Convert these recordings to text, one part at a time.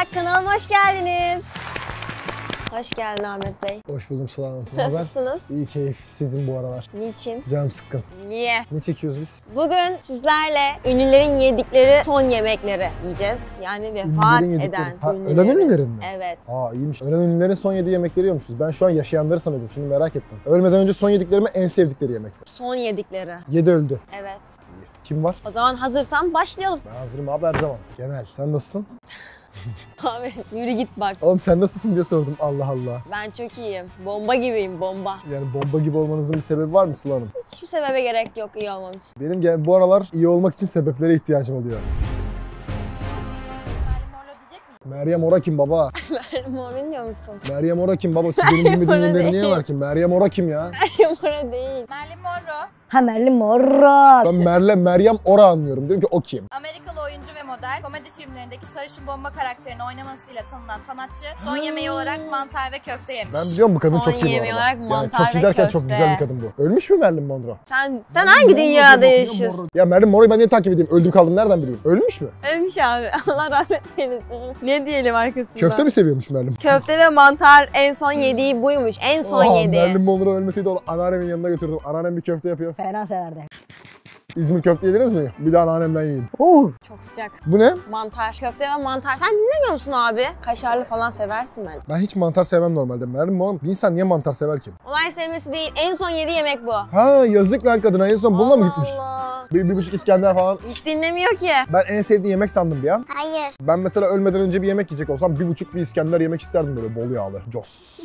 Merhabalar, kanalıma hoş geldiniz. Hoş geldin Ahmet Bey. Hoş buldum Sıla Hanım. Nasılsınız? İyi, keyifsizim bu aralar. Niçin? Canım sıkkın. Niye? Ne çekiyoruz biz? Bugün sizlerle ünlülerin yedikleri son yemekleri yiyeceğiz. Yani vefat eden ünlülerin. Ölen ünlülerin mi? Evet. Aa, iyiymiş. Ölen ünlülerin son yediği yemekleri yiyormuşuz. Ben şu an yaşayanları sanıyordum. Şimdi merak ettim. Ölmeden önce son yediklerimi en sevdikleri yemek. Son yedikleri. Yedi öldü. Evet. İyi. Kim var? O zaman hazırsan başlayalım. Ben hazırım abi her zaman. Genel. Sen nasılsın? Abi yürü git bak. Oğlum sen nasılsın diye sordum, Allah Allah. Ben çok iyiyim. Bomba gibiyim, bomba. Yani bomba gibi olmanızın bir sebebi var mı Sıla Hanım? Hiçbir sebebe gerek yok iyi olmam için. Benim yani bu aralar iyi olmak için sebeplere ihtiyacım oluyor. Meryem Ora kim baba? Meryem Ora biliyor musun? Meryem Ora kim baba? Siz benim bilmediğim niye var ki? Meryem Ora kim ya? Meryem Ora değil. Marilyn Monroe. Ha Marilyn Monroe. Ben Meryem Ora anlıyorum. Diyorum ki o kim? Amerikalı oyuncu ve model, komedi filmlerindeki sarışın bomba karakterini oynamasıyla tanınan sanatçı son yemeği olarak mantar ve köfte yemiş. Ben biliyorum bu kadın son çok iyi bu arada. Yani çok iyi derken çok güzel bir kadın bu. Ölmüş mü Marilyn Monroe? Sen hangi dünyada yaşıyorsun? Ya Marilyn Monroe'yu ben niye takip edeyim? Öldüğü kadını nereden biliyorum? Ölmüş mü? Ölmüş abi. Allah rahmet eylesin. Ne diyelim arkasından? Köfte mi seviyormuş Marilyn? Köfte ve mantar en son yediği buymuş. En son yediği. Marilyn Monroe ölmeseydi onu anneannemin yanına götürdüm. Anneannem bir köfte yapıyor. Fena severdi. İzmir köfte yediniz mi? Bir daha anneannemden yiyin. Oh. Çok sıcak. Bu ne? Mantar. Köfte ve mantar. Sen dinlemiyor musun abi? Kaşarlı falan seversin ben. Ben hiç mantar sevmem normalde. Meryem oğlum, bir insan niye mantar sever ki? Olay sevmesi değil. En son yediği yemek bu. Ha yazık lan kadına. En son bununla mı gitmiş? Allah. Bir buçuk İskender falan. Hiç dinlemiyor ki. Ben en sevdiği yemek sandım bir an. Hayır. Ben mesela ölmeden önce bir yemek yiyecek olsam bir İskender yemek isterdim böyle bol yağlı. Cos.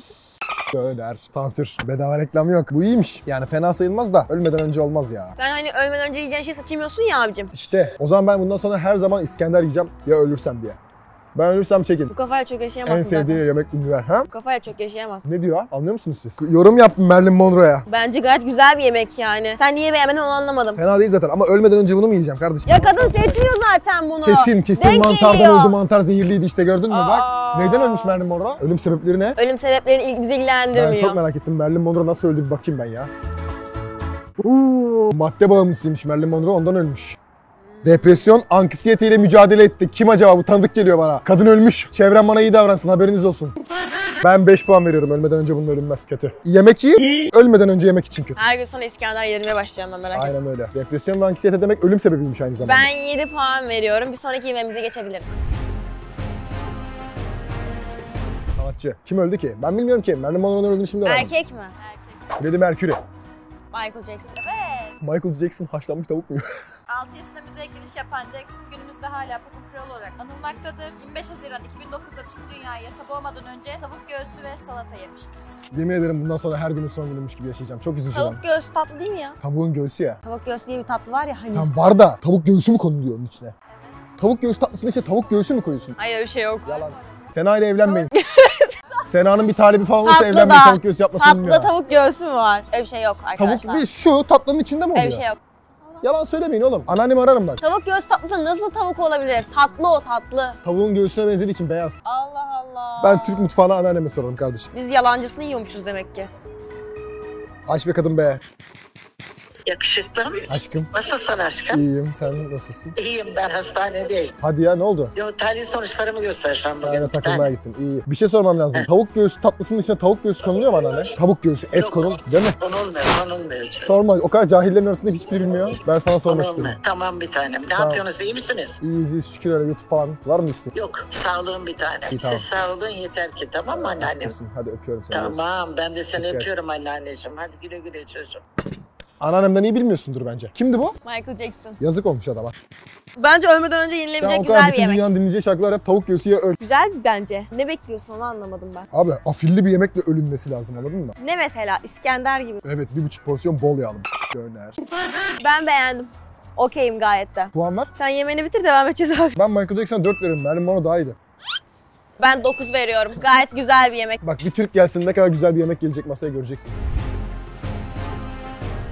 Öler, sansür, bedava reklam yok. Bu iyiymiş. Yani fena sayılmaz da ölmeden önce olmaz ya. Sen hani ölmeden önce yiyeceğin şeyi seçemiyorsun ya abicim. İşte o zaman ben bundan sonra her zaman İskender yiyeceğim ya ölürsem diye. Ben ölürsem çekin. Bu kafayla çok yaşayamazsın. En sevdiği zaten yemek ünlüler ha? Bu kafayla çok yaşayamazsın. Ne diyor? Anlıyor musunuz siz? Yorum yaptım Marilyn Monroe'ya. Bence gayet güzel bir yemek yani. Sen niye beğenmedin onu anlamadım. Fena değil zaten ama ölmeden önce bunu mu yiyeceğim kardeşim? Ya kadın seçmiyor zaten bunu. Kesin denk mantardan geliyor. Oldu mantar zehirliydi işte gördün mü bak. Neden ölmüş Marilyn Monroe? Ölüm sebepleri ne? Ölüm sebepleri bizi ilgilendirmiyor. Ben çok merak ettim Marilyn Monroe nasıl öldü bir bakayım ben ya. Madde bağımlısıymış Marilyn Monroe ondan ölmüş. Depresyon, anksiyeteyle mücadele etti. Kim acaba bu? Tanıdık geliyor bana. Kadın ölmüş. Çevrem bana iyi davransın, haberiniz olsun. Ben 5 puan veriyorum. Ölmeden önce bunun ölünmez kötü. Yemek iyi, ölmeden önce yemek için kötü. Her gün sana İskender yedirmeye başlayacağım ben merak etme. Aynen öyle. Depresyon ve anksiyete demek ölüm sebebiymiş aynı zamanda. Ben 7 puan veriyorum. Bir sonraki yemeğimize geçebiliriz. Sanatçı. Kim öldü ki? Ben bilmiyorum ki. Marilyn Monroe'nun öldüğünü şimdi öğrendim. Erkek mi? Erkek. Freddie Mercury. Michael Jackson. Evet. Michael Jackson haşlanmış tavuk mu? 6 yaşında müzeye giriş yapan Jackson günümüzde hala popun kralı olarak anılmaktadır. 25 Haziran 2009'da tüm dünyayı yasa boğmadan önce tavuk göğsü ve salata yemiştir. Yemin ederim bundan sonra her günün son günüymüş gibi yaşayacağım. Çok üzücü. Tavuk göğsü tatlı değil mi ya? Tavuğun göğsü ya. Tavuk göğsü diye bir tatlı var ya hani. Tam var da tavuk göğsü mü konuluyor onun içine? Evet. Tavuk göğsü tatlısının içine tavuk göğsü mü koyuyorsun? Hayır öyle şey yok. Yalan. Sena ile evlenmeyin. Sena'nın bir talebi falan olursa evlenmeyin, tavuk göğsü yapmasın tatlı bilmiyor. Tatlıda tavuk göğsü mü var? Öyle bir şey yok arkadaşlar. Tavuk bir şu tatlının içinde mi oluyor? Öyle bir şey yok. Yalan söylemeyin oğlum. Anneannemi ararım bak. Tavuk göğsü tatlısı nasıl tavuk olabilir? Tatlı o tatlı. Tavuğun göğsüne benzediği için beyaz. Allah Allah. Ben Türk mutfağına anneanneme sorarım kardeşim. Biz yalancısını yiyormuşuz demek ki. Aç be kadın be. Yakışıklım. Aşkım. Nasılsın aşkım? İyiyim. Sen nasılsın? İyiyim. Ben hastanedeyim. Hadi ya ne oldu? Yo, tahlil sonuçlarımı göstereceğim bugün. Ben takılmaya gittim. İyi. Bir şey sormam lazım. Tavuk göğsü tatlısının içine tavuk göğsü konuluyor mu anneanne? Tavuk göğsü et konul değil mi? Konulmuyor. Sorma. O kadar cahillerin arasında hiçbiri bilmiyor. Ben sana sormak istedim. Tamam bir tanem. Ne yapıyorsunuz? İyi misiniz? İyiyiz. Şükür öyle. YouTube falan var mı istedim? Yok. Sağlığım bir tanem. Siz sağ olun yeter ki tamam mı anneannem? Hadi öpüyorum seni. Tamam. Ben de seni öpüyorum anneanneciğim. Hadi güle güle çocuğum. Anneannemden iyi bilmiyorsundur bence. Kimdi bu? Michael Jackson. Yazık olmuş adama. Bence ölmeden önce yenilebilecek güzel bir yemek. Sen o kadar dünyanın dinleyeceği şarkılar hep tavuk göğsü ya öl. Güzel bence. Ne bekliyorsun onu anlamadım ben. Abi afilli bir yemekle ölünmesi lazım anladın mı? Ne mesela? İskender gibi. Evet 1,5 porsiyon bol yağlı döner. Ben beğendim. Okeyim gayet de. Puan ver. Sen yemeğini bitir devam edeceğiz abi. Ben Michael Jackson'a 4 veririm. Benim bana daha iyiydi. Ben 9 veriyorum. Gayet güzel bir yemek. Bak bir Türk gelsin ne kadar güzel bir yemek gelecek masaya göreceksiniz.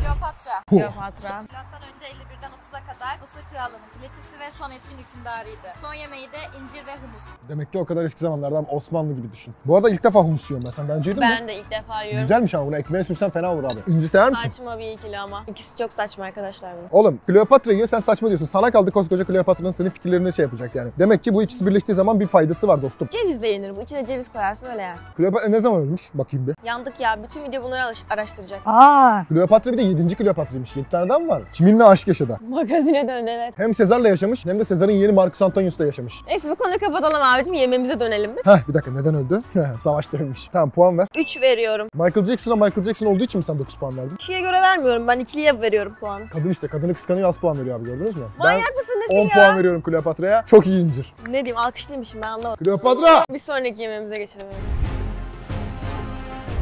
Kleopatra. Kleopatra. Milattan önce 51'den 30'a kadar Mısır Krallığı'nın kraliçesi ve son etkin hükümdarıydı. Son yemeği de incir ve humus. Demek ki o kadar eski zamanlardan Osmanlı gibi düşün. Bu arada ilk defa humus yiyorum ben. Sen bence yedin mi? Ben de ilk defa yiyorum. Güzelmiş ama bunu ekmeğe sürsen fena olur abi. İnci sever misin? Saçma bir ikili ama. İkisi çok saçma arkadaşlar bunun. Oğlum Kleopatra yiyor sen saçma diyorsun. Sana kaldı koskoca Kleopatra'nın senin fikirlerini şey yapacak yani. Demek ki bu ikisi birleştiği zaman bir faydası var dostum. Cevizle yenir bu. İçine ceviz koyarsın öyle yersin. Kleopatra ne zaman ölmüş? Bakayım bir. Yandık ya. Bütün video bunları araştıracak. Aa! Kleopatra bir de 7. Kleopatra'ymış. 7 tane daha mı var? Kiminle aşk yaşadı? Magazine döndü evet. Hem Sezar'la yaşamış hem de Sezar'ın yeni Marcus Antonius'la yaşamış. Neyse bu konuyu kapatalım abicim. Yemeğimize dönelim mi? Heh bir dakika neden öldü? Savaşta ölmüş. Tamam puan ver. 3 veriyorum. Michael Jackson olduğu için mi sen 9 puan verdin? 2'ye göre vermiyorum. Ben 2'liye veriyorum puanı. Kadın işte. Kadını kıskanıyor az puan veriyor abi gördünüz mü? Manyak mısınız ya? 10 puan veriyorum Kleopatra'ya. Çok iyi incir. Ne diyeyim alkışlıymışım ben anlamadım. Kleopatra! Bir sonraki yemeğimize geçelim.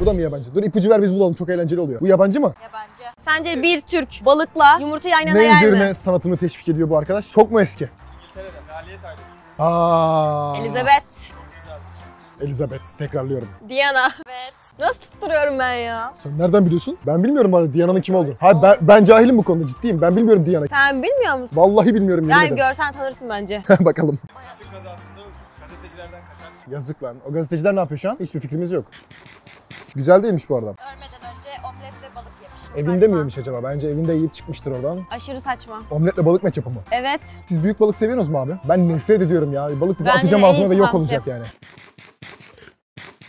Bu da mı yabancı? Dur ipucu ver biz bulalım. Çok eğlenceli oluyor. Bu yabancı mı? Yabancı. Sence bir Türk balıkla yumurta yan yana yer mi? Ne üzerine sanatını teşvik ediyor bu arkadaş? Çok mu eski? İngiltere'de. Kraliyet ailesi. Aaa. Elizabeth. Elizabeth. Tekrarlıyorum. Diana. Evet. Nasıl tutturuyorum ben ya? Sen nereden biliyorsun? Ben bilmiyorum bana Diana'nın kim olduğunu. Hayır ben cahilim bu konuda ciddiyim. Ben bilmiyorum Diana'yı. Sen bilmiyor musun? Vallahi bilmiyorum. Yani görsen tanırsın bence. Bakalım. Trafik kazasında gazetecilerden kaçan. Yazık lan. O gazeteciler ne yapıyor şu an? Hiçbir fikrimiz yok. Güzel değilmiş bu arada. Ölmeden önce omlet ve balık yemiş. Evinde saçma mi yemiş acaba? Bence evinde yiyip çıkmıştır oradan. Aşırı saçma. Omletle balık matchup'ı mı? Evet. Siz büyük balık seviyorsunuz mu abi? Ben nefret ediyorum ya. Balık dedi atacağım ağzına ve yok olacak yani.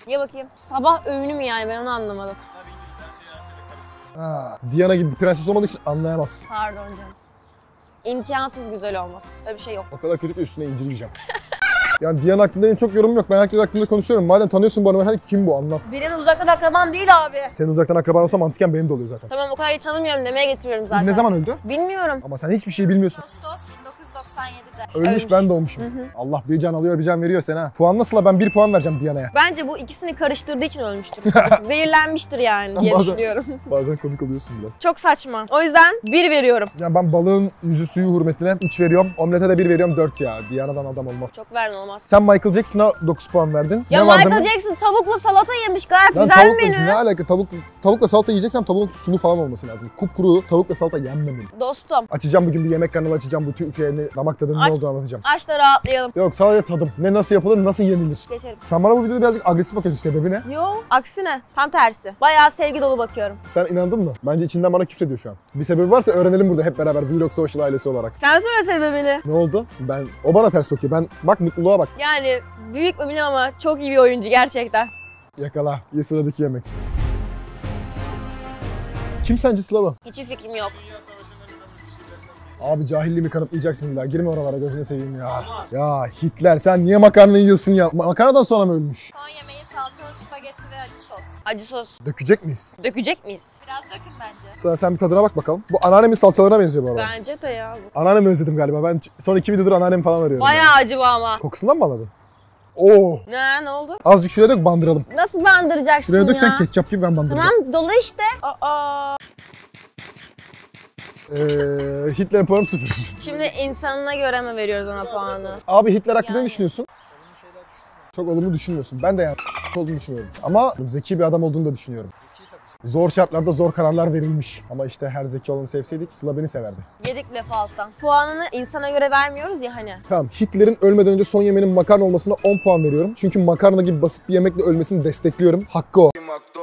Ye bakayım. Sabah öğünü mü yani ben onu anlamadım. Ha, Diana gibi bir prenses olmadığı için anlayamazsın. Pardon canım. İmkansız güzel olmaz. Öyle bir şey yok. O kadar kötü ki üstüne incir yiyeceğim. Yani Diana hakkında benim çok yorumum yok. Ben herkes hakkında konuşuyorum. Madem tanıyorsun bu hanımı, hadi kim bu anlat. Birinin uzaktan akraban değil abi. Senin uzaktan akraban olsa mantıken benim de oluyor zaten. Tamam o kadar iyi tanımıyorum demeye getiriyorum zaten. Ne zaman öldü? Bilmiyorum. Ama sen hiçbir şey bilmiyorsun. Ağustos 1997'de. Ölmüş ben doğmuşum. Allah bir can alıyor bir can veriyor sen ha. Puan nasıl la ben 1 puan vereceğim Diana'ya. Bence bu ikisini karıştırdığı için ölmüştür. Zehirlenmiştir yani sen diye bazen, düşünüyorum. Bazen komik oluyorsun biraz. Çok saçma. O yüzden 1 veriyorum. Ya ben balığın yüzü suyu hürmetine 3 veriyorum. Omlete de 1 veriyorum 4 ya. Diana'dan adam olmaz. Çok verdin olmaz. Sen Michael Jackson'a 9 puan verdin. Ya ne Michael Jackson tavuklu salata yemiş gayet lan güzel menü. Ne alaka tavukla salata yiyeceksem tavuğun sulu falan olması lazım. Kupkuru tavukla salata yenmemeli. Dostum. Açacağım bugün bir yemek kanalı açacağım bu Türkiye'nin damak tadını ne olduğunu anlatacağım. Aç da rahatlayalım. Yok sadece tadım. Ne nasıl yapılır nasıl yenilir. Geçelim. Sen bana bu videoda birazcık agresif bakıyorsun sebebi ne? Yok aksine tam tersi. Bayağı sevgi dolu bakıyorum. Sen inandın mı? Bence içinden bana küfrediyor şu an. Bir sebebi varsa öğrenelim burada hep beraber Vlog Social ailesi olarak. Sen söyle sebebini. Ne oldu? Ben o bana ters bakıyor. Ben bak mutluluğa bak. Yani büyük mü bilmiyorum ama çok iyi bir oyuncu gerçekten. Yakala. Ye sıradaki yemek. Kim sence Sıla? Hiçbir fikrim yok. Abi cahilliğimi kanıtlayacaksın daha. Girme oralara gözünü seveyim ya. Aman. Ya Hitler sen niye makarna yiyorsun ya? Makarnadan sonra mı ölmüş? Son yemeği salçalı spagetti ve acı sos. Acı sos. Dökecek miyiz? Dökecek miyiz? Biraz dökün bence. Sen bir tadına bak bakalım. Bu anneannemin salçalarına benziyor bu arada. Bence de ya bu. Anneannemi özledim galiba. Ben son 2 videodur anneannemi falan arıyorum. Bayağı acı bu ama. Kokusundan mı anladın? Oo. Ne oldu? Azıcık şuraya dök bandıralım. Nasıl bandıracaksın şuraya ya? Şuraya dök sen ketçap gibi ben bandıracağım. Tamam dolu işte. Aa. Hitler puanım 0. Şimdi insanına göre mi veriyoruz ona puanı? Abi Hitler hakkında yani ne düşünüyorsun? Çok olumlu düşünmüyorsun. Ben de yani olduğunu düşünüyorum. Ama zeki bir adam olduğunu da düşünüyorum. Zeki tabii. Zor şartlarda zor kararlar verilmiş. Ama işte her zeki olanı sevseydik Sıla beni severdi. Yedik lafı alttan. Puanını insana göre vermiyoruz ya hani. Tamam Hitler'in ölmeden önce son yemeğinin makarna olmasına 10 puan veriyorum. Çünkü makarna gibi basit bir yemekle ölmesini destekliyorum. Hakkı o.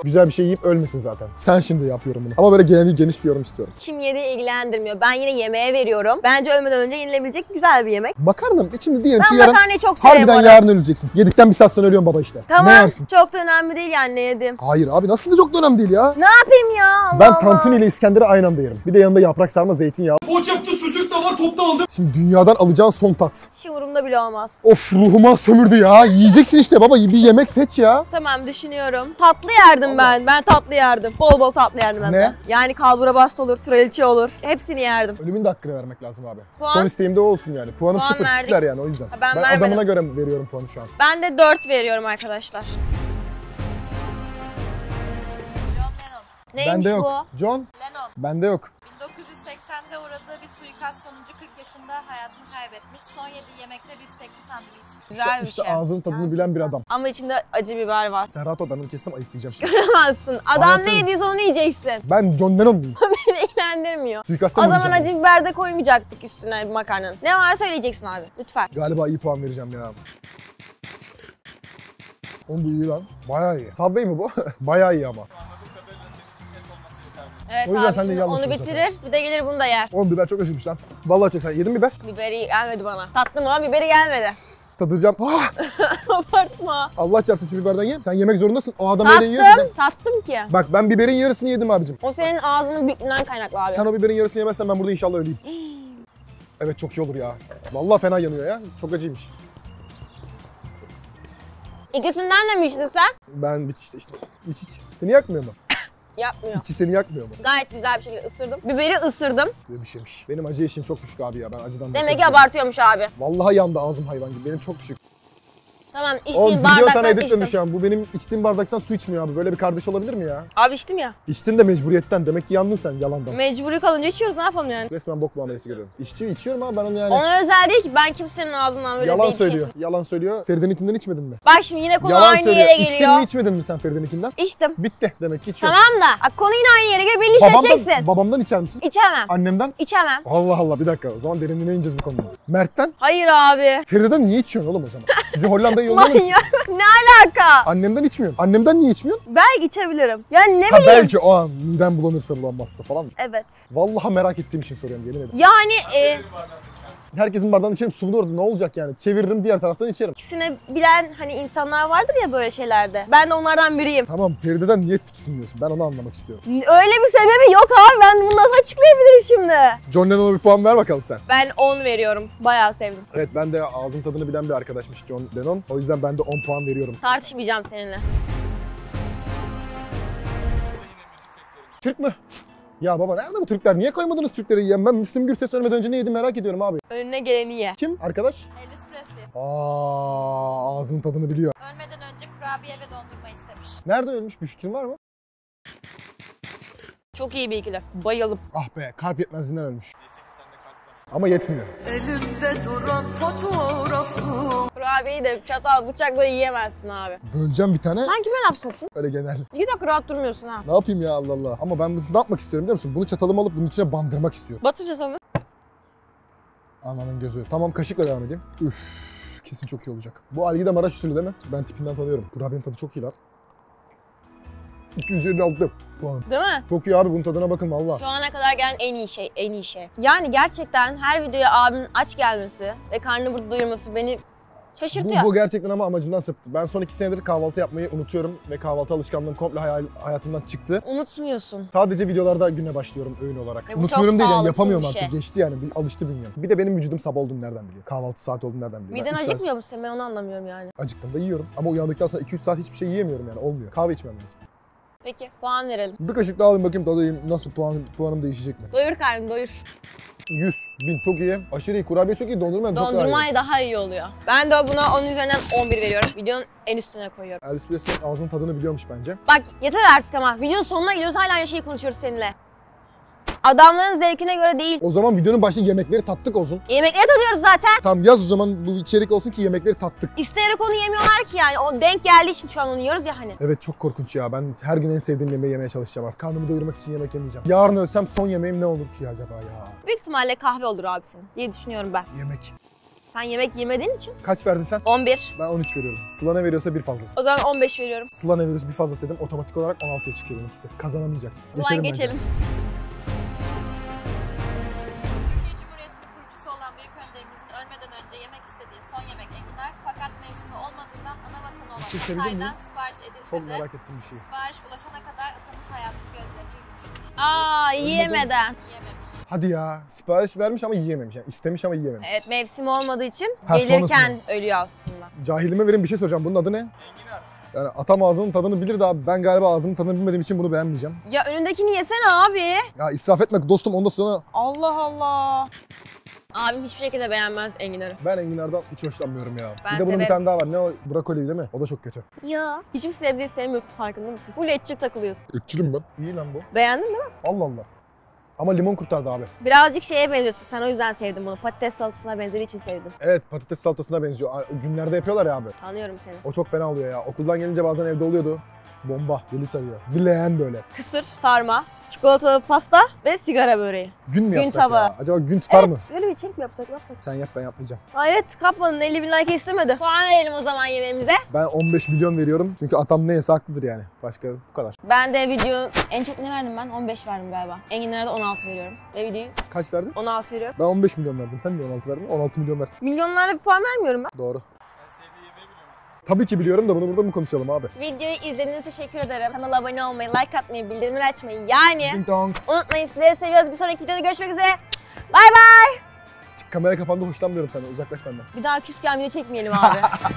Güzel bir şey yiyip ölmesin zaten. Sen şimdi yapıyorum bunu. Ama böyle geniş bir yorum istiyorum. Kim yediği ilgilendirmiyor. Ben yine yemeğe veriyorum. Bence ölmeden önce yenilebilecek güzel bir yemek. Makarna mı? Şimdi diyelim ben ki yarın. Ben makarnayı çok severim. Harbiden yarın öleceksin. Yedikten bir saat sonra ölüyorsun baba işte. Tamam. Ne yersin? Çok da önemli değil yani ne yedim. Hayır abi nasıl da çok da önemli değil ya. Ne yapayım ya? Allah ben tantuni ile İskender'i aynı anda yerim. Bir de yanında yaprak sarma, zeytinyağı. Poğaçaptı, sucuk da var, topta aldım. Şimdi dünyadan alacağın son tat. Hiç umurumda bile olmaz. Of ruhuma sömürdü ya. Yiyeceksin işte baba. Bir yemek seç ya. Tamam düşünüyorum. Tatlı yerdim ben. Ben tatlı yerdim. Bol bol tatlı yerdim ben. Ne? Ben. Yani kalbura bast olur, traliçe olur. Hepsini yerdim. Ölümün de hakkını vermek lazım abi. Puan? Son isteğim de o olsun yani. Puanım 0 Hitler yani o yüzden. Ha, ben adamına göre veriyorum puanı şu an. Ben de 4 veriyorum arkadaşlar. Neymiş bu? Bende yok. John? Lennon. Bende yok. 1980'de saldırıya uğradığı bir suikast sonucu 40 yaşında hayatını kaybetmiş. Son yediği yemekte biftekli sandviç. Güzel bir işte şey. Ağzının tadını yani bilen bir adam. Ama içinde acı biber var. Serhat adamını kestim, ayıklayacağım şimdi. Kıramazsın. Adam ne yediyse onu yiyeceksin. Ben John Lennon muyum? Beni eğlendirmiyor. Suikasta o zaman acı biber de koymayacaktık üstüne makarnanın. Ne var söyleyeceksin abi lütfen. Galiba iyi puan vereceğim ya. Onu da iyi lan. Bayağı iyi. Subway mi bu? Bayağı iyi ama. Evet abi, onu bitirir, bir de gelir bunu da yer. Oğlum biber çok acıymış lan. Vallahi çok sen yedin biber. Biberi gelmedi bana. Tattım ama biberi gelmedi. Tadacağım. Abartma. Allah çarpsın şu biberden ye. Sen yemek zorundasın. O adam öyle yiyor. Tattım ki. Bak ben biberin yarısını yedim abicim. O senin ağzının büyüklüğünden kaynaklı abi. Sen o biberin yarısını yemezsen ben burada inşallah öleyim. Evet çok iyi olur ya. Vallahi fena yanıyor ya. Çok acıymış. İkisinden de mi içtin sen? Ben bit içtim. İç. Seni yakmıyor mu? Yapmıyor. İçi seni yakmıyor mu? Gayet güzel bir şekilde ısırdım. Biberi ısırdım. Yemişmiş. Benim acı eşiğim çok düşük abi ya. Ben acıdan... Demek ki abartıyormuş abi. Vallahi yandı ağzım hayvan gibi. Benim çok düşük. Tamam içtiğim bardaktan içtim. Bu benim içtiğim bardaktan su içmiyor abi. Böyle bir kardeş olabilir mi ya? Abi içtim ya. İçtin de mecburiyetten. Demek ki yandın sen yalandan. Mecburi kalınca içiyoruz. Ne yapalım yani? Resmen bok muamelesi görüyorum. İçiyorum ama ben onu yani... Ona özel değil ki. Ben kimsenin ağzından öyle yalan söylüyor. Yalan söylüyor. Feride'ninkinden içmedin mi? Bak şimdi yine konu yalan aynı söylüyor. Yere geliyor. İçtin mi içmedin mi sen Feride'ninkinden? İçtim. Bitti. Demek ki içiyorum. Tamam da konu yine aynı yere geliyor. Beni işleteceksin. Babamdan içer misin? İçemem. Annemden? İçemem. Allah Allah bir dakika. O zaman derinliğine ineceğiz bu konuda. Mert'ten? Hayır abi. Feride'den niye içiyorsun oğlum o zaman? Sizi Hollanda'ya yolluyor musun? Ne alaka? Annemden içmiyorsun. Annemden niye içmiyorsun? Belki içebilirim. Yani ne bileyim. Belki o an midem bulanırsa bulanmazsa falan. Evet. Vallahi merak ettiğim için soruyorum yemin ederim. Yani herkesin bardağını içerim. Su orada ne olacak yani? Çeviririm diğer taraftan içerim. İkisini bilen hani insanlar vardır ya böyle şeylerde. Ben de onlardan biriyim. Tamam Feride'den niye tiksinmiyorsun? Ben onu anlamak istiyorum. Öyle bir sebebi yok abi. Ben bunu nasıl açıklayabilirim şimdi? John Lennon'a bir puan ver bakalım sen. Ben 10 veriyorum. Bayağı sevdim. Evet ben de ağzın tadını bilen bir arkadaşmış John Lennon. O yüzden ben de 10 puan veriyorum. Tartışmayacağım seninle. Türk mü? Ya baba nerede bu Türkler? Niye koymadınız Türkleri yiyen? Ben Müslüm Gürses ölmeden önce ne yedim merak ediyorum abi. Önüne geleni ye. Kim arkadaş? Elvis Presley. Aa, ağzının tadını biliyor. Ölmeden önce kurabiye ve dondurma istemiş. Nerede ölmüş bir fikrin var mı? Çok iyi bir ikili. Bayalım. Ah be kalp yetmezliğinden ölmüş. Ama yetmiyor. Elimde duran fotoğrafım. Kurabiyeyi de çatal bıçakla yiyemezsin abi. Böleceğim bir tane. Sanki ben hapsopsun. Öyle genel. Bir dakika rahat durmuyorsun ha. Ne yapayım ya Allah Allah. Ama ben ne yapmak istiyorum biliyor musun? Bunu çatalımı alıp bunun içine bandırmak istiyorum. Batıracağız ama. Ananın gözü. Tamam kaşıkla devam edeyim. Üf, kesin çok iyi olacak. Bu algı da Maraş usulü değil mi? Ben tipinden tanıyorum. Kurabiyenin tadı çok iyi lan. 256 puan. Değil mi? Çok iyi abi bunun tadına bakın valla. Şu ana kadar gelen en iyi şey, en iyi şey. Yani gerçekten her videoya abimin aç gelmesi ve karnını burada doyurması beni şaşırtıyor. Bu gerçekten ama amacından sapıttı. Ben son 2 senedir kahvaltı yapmayı unutuyorum ve kahvaltı alışkanlığım komple hayatımdan çıktı. Unutmuyorsun. Sadece videolarda güne başlıyorum öğün olarak. Unutmuyorum değil yani yapamıyorum artık. Şey. Geçti yani alıştı bünyem. Bir de benim vücudum sabah olduğum nereden biliyor? Kahvaltı saati olduğum nereden biliyor? Miden acıkmıyor mu sen? Ben onu anlamıyorum yani. Acıktığımda yiyorum ama uyandıktan sonra 2-3 saat hiçbir şey yiyemiyorum yani olmuyor. Kahve içmem lazım. Peki, puan verelim. Bir kaşık daha alayım bakayım tadayım. Nasıl puanım değişecek mi? Doyur karnım, doyur. 100.000 çok iyi. Aşırı iyi. Kurabiye çok iyi. Dondurma daha iyi oluyor. Ben de buna 10 üzerinden 11 veriyorum. Videonun en üstüne koyuyorum. Elvis Presley'in ağzının tadını biliyormuş bence. Bak yeter artık ama. Videonun sonuna gidiyoruz. Hala aynı şeyi konuşuyoruz seninle. Adamların zevkine göre değil. O zaman videonun başında yemekleri tattık olsun. Yemekleri tadıyoruz zaten. Tam yaz o zaman bu içerik olsun ki yemekleri tattık. İsteyerek onu yemiyorlar ki yani. O denk geldiği için şu an onu yiyoruz ya hani. Evet çok korkunç ya. Ben her gün en sevdiğim yemeği yemeye çalışacağım artık. Karnımı doyurmak için yemek yemeyeceğim. Yarın ölsem son yemeğim ne olur ki acaba ya? Büyük ihtimalle kahve olur abi senin diye düşünüyorum ben. Yemek. Sen yemek yemediğin için. Kaç verdin sen? 11. Ben 13 veriyorum. Sıla ne veriyorsa bir fazlası. O zaman 15 veriyorum. Sıla ne veriyorsa bir fazlası dedim. Otomatik olarak 16'ya çıkıyor benim size. Kazanamayacaksın. Geçelim. Çekebilir sipariş edilse çok merak ettim bir şeyi. Sipariş ulaşana kadar atamız hayatını gözlerini yürümüştür. Aaa yiyemeden. Yiyememiş. Hadi ya. Sipariş vermiş ama yiyememiş. Yani istemiş ama yiyememiş. Evet mevsim olmadığı için gelirken sonrasında ölüyor aslında. Cahilime verin bir şey soracağım. Bunun adı ne? Enginar. Yani atam ağzının tadını bilir de abi ben galiba ağzının tadını bilmediğim için bunu beğenmeyeceğim. Ya önündekini yesene abi. Ya israf etme dostum ondan sonra. Allah Allah. Abim hiçbir şekilde beğenmez enginarı. Ben enginardan hiç hoşlanmıyorum ya. Ben bir de bunun bir tane daha var. Ne o? Brokoli değil mi? O da çok kötü. Ya. Hiçbir sebzeyi sevmiyorsun farkında mısın? Full etçi takılıyorsun. Etçilim ben. İyi lan bu. Beğendin değil mi? Allah Allah. Ama limon kurtardı abi. Birazcık şeye benziyorsun sen, o yüzden sevdim bunu. Patates salatasına benzediği için sevdim. Evet, patates salatasına benziyor. Günlerde yapıyorlar ya abi. Anlıyorum seni. O çok fena oluyor ya. Okuldan gelince bazen evde oluyordu. Bomba, deli sarıyor. Bir leğen böyle. Kısır, sarma, çikolatalı pasta ve sigara böreği. Gün mü yapsak sabahı ya? Acaba gün tutar mı? Öyle bir içerik mi yapsak? Sen yap, ben yapmayacağım. Hayret, kapmanın 50 bin like istemedi. Puan verelim o zaman yemeğimize. Ben 15 milyon veriyorum. Çünkü atam neyse haklıdır yani. Başka bu kadar. Ben de videonun en çok ne verdim ben? 15 verdim galiba. Enginlere de 16 veriyorum. Ve videoyu? Kaç verdin? 16 veriyorum. Ben 15 milyon verdim. Sen de 16 verdin. 16 milyon versin. Milyonlara bir puan vermiyorum ben. Doğru. Tabii ki biliyorum da bunu burada mı konuşalım abi? Videoyu izlediğiniz için teşekkür ederim. Kanala abone olmayı, like atmayı, bildirimleri açmayı yani unutmayın. Sizleri seviyoruz. Bir sonraki videoda görüşmek üzere. Bay bay. Kamera kapandı, hoşlanmıyorum senden. Uzaklaş benden. Bir daha küsken video çekmeyelim abi.